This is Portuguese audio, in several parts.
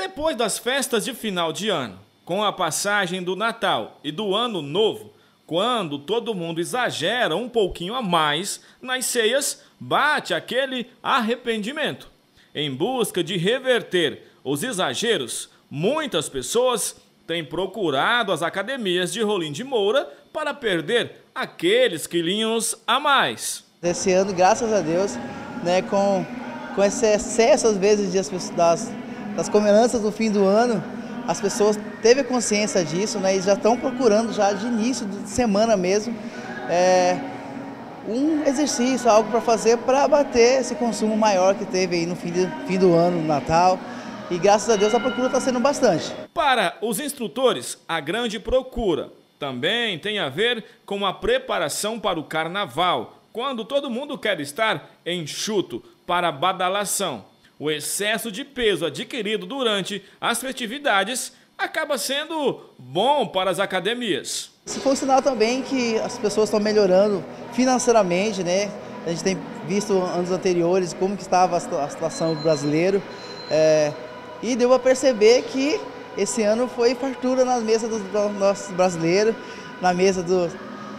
Depois das festas de final de ano, com a passagem do Natal e do Ano Novo, quando todo mundo exagera um pouquinho a mais nas ceias, bate aquele arrependimento. Em busca de reverter os exageros, muitas pessoas têm procurado as academias de Rolim de Moura para perder aqueles quilinhos a mais. Esse ano, graças a Deus, né, com esse excesso às vezes das comemoranças do fim do ano, as pessoas teve consciência disso, né, e já estão procurando já de início de semana mesmo um exercício, algo para fazer para abater esse consumo maior que teve aí no fim do ano, no Natal. E graças a Deus a procura está sendo bastante. Para os instrutores, a grande procura também tem a ver com a preparação para o Carnaval, quando todo mundo quer estar enxuto para a badalação. O excesso de peso adquirido durante as festividades acaba sendo bom para as academias. Isso foi um sinal também que as pessoas estão melhorando financeiramente, né? A gente tem visto anos anteriores como que estava a situação do brasileiro e deu para perceber que esse ano foi fartura na mesa do nosso brasileiro, na mesa do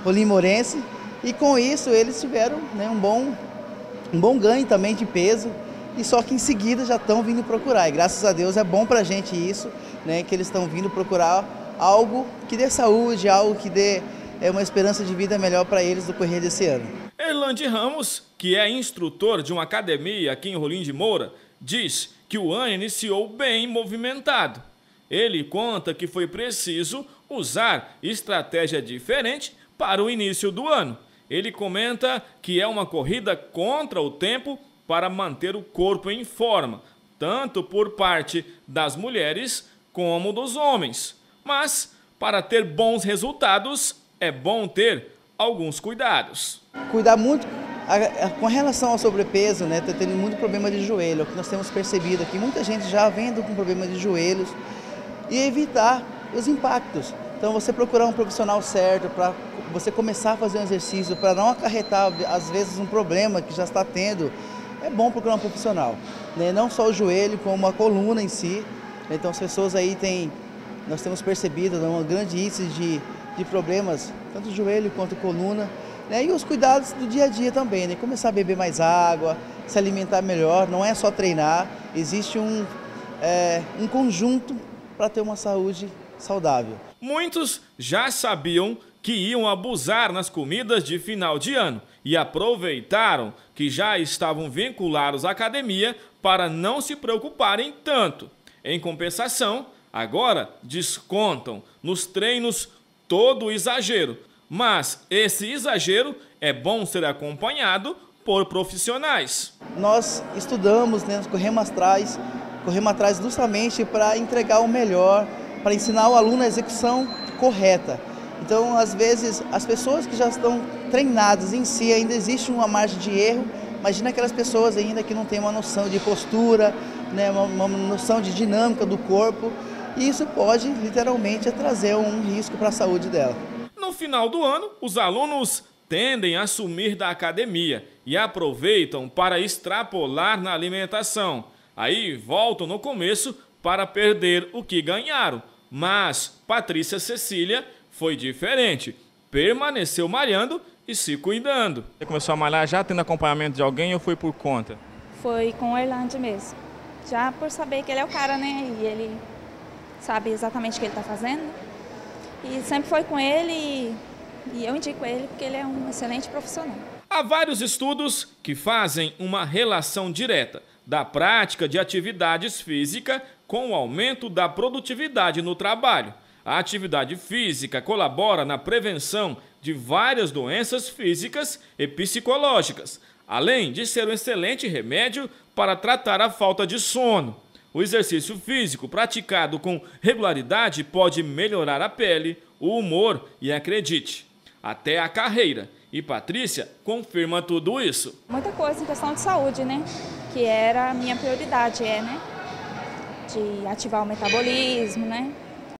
Rolim Morense, e com isso eles tiveram, né, um bom ganho também de peso. E só que em seguida já estão vindo procurar, e graças a Deus é bom pra gente isso, né, que eles estão vindo procurar algo que dê saúde, algo que dê uma esperança de vida melhor para eles do correr desse ano. Orlandi Ramos, que é instrutor de uma academia aqui em Rolim de Moura, diz que o ano iniciou bem movimentado. Ele conta que foi preciso usar estratégia diferente para o início do ano. Ele comenta que é uma corrida contra o tempo para manter o corpo em forma, tanto por parte das mulheres como dos homens. Mas, para ter bons resultados, é bom ter alguns cuidados. Cuidar muito com relação ao sobrepeso, né? Tô tendo muito problema de joelho, o que nós temos percebido aqui, muita gente já vendo com problema de joelhos, e evitar os impactos. Então, você procurar um profissional certo para você começar a fazer um exercício, para não acarretar, às vezes, um problema que já está tendo. É bom procurar um profissional, né? Não só o joelho, como a coluna em si. Então as pessoas aí nós temos percebido um grande índice de problemas, tanto joelho quanto coluna, né? E os cuidados do dia a dia também, né? Começar a beber mais água, se alimentar melhor, não é só treinar, existe um conjunto para ter uma saúde saudável. Muitos já sabiam que iam abusar nas comidas de final de ano e aproveitaram que já estavam vinculados à academia para não se preocuparem tanto. Em compensação, agora descontam nos treinos todo o exagero, mas esse exagero é bom ser acompanhado por profissionais. Nós estudamos, né? Nós corremos atrás justamente para entregar o melhor, para ensinar o aluno a execução correta. Então, às vezes, as pessoas que já estão treinadas em si, ainda existe uma margem de erro. Imagina aquelas pessoas ainda que não têm uma noção de postura, né, uma noção de dinâmica do corpo. E isso pode, literalmente, trazer um risco para a saúde dela. No final do ano, os alunos tendem a sumir da academia e aproveitam para extrapolar na alimentação. Aí voltam no começo para perder o que ganharam. Mas Patrícia Cecília foi diferente, permaneceu malhando e se cuidando. Você começou a malhar já tendo acompanhamento de alguém ou foi por conta? Foi com o Orlandi mesmo, já por saber que ele é o cara, né, e ele sabe exatamente o que ele está fazendo. E sempre foi com ele e eu indico ele porque ele é um excelente profissional. Há vários estudos que fazem uma relação direta da prática de atividades físicas com o aumento da produtividade no trabalho. A atividade física colabora na prevenção de várias doenças físicas e psicológicas, além de ser um excelente remédio para tratar a falta de sono. O exercício físico praticado com regularidade pode melhorar a pele, o humor e, acredite, até a carreira. E Patrícia confirma tudo isso. Muita coisa em questão de saúde, né? Que era a minha prioridade, né? De ativar o metabolismo, né?